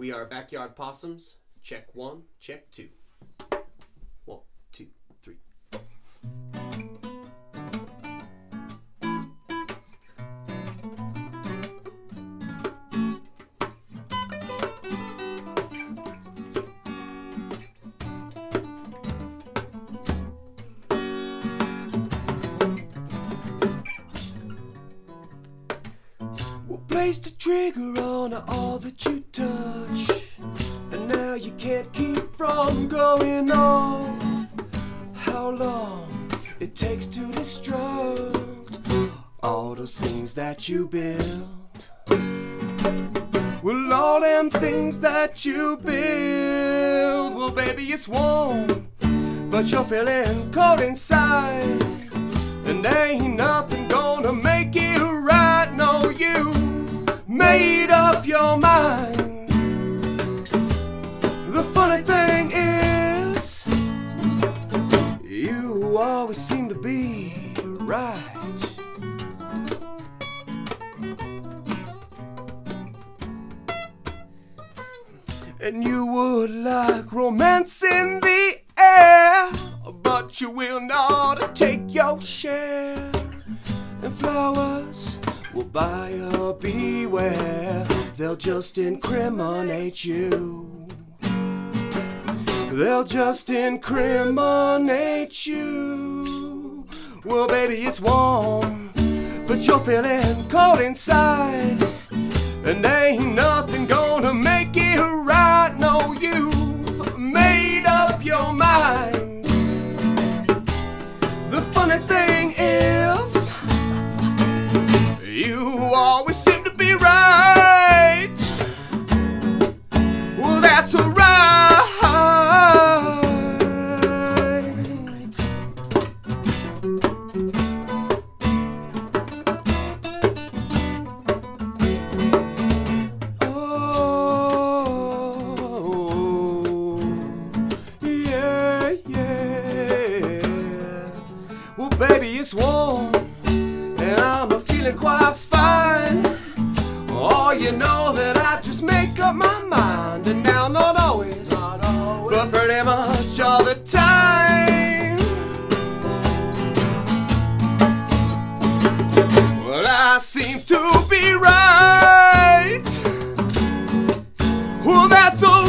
We are Backyard Possums. Check one, check two. 1, 2, 3, 4. Place the trigger on all that you touch, and now you can't keep from going off. How long it takes to destruct all those things that you build. Well, all them things that you build, well baby it's warm, but you're feeling cold inside, and ain't nothing gonna make it right. No, you made up your mind. The funny thing is, you always seem to be right. And you would like romance in the air, but you will not take your share. And flowers will buy or beware, they'll just incriminate you. They'll just incriminate you. Well baby it's warm, but you're feeling cold inside, and ain't nothing gonna make it right. No, you've made up your mind. The funny thing is, you always seem to be right. Well, that's alright. Oh, yeah, yeah. Well, baby, it's warm, and I'm feeling quite fine. Oh, you know that I just make up my mind, and now not always, but pretty much all the time. Well, I seem to be right. Well, that's alright.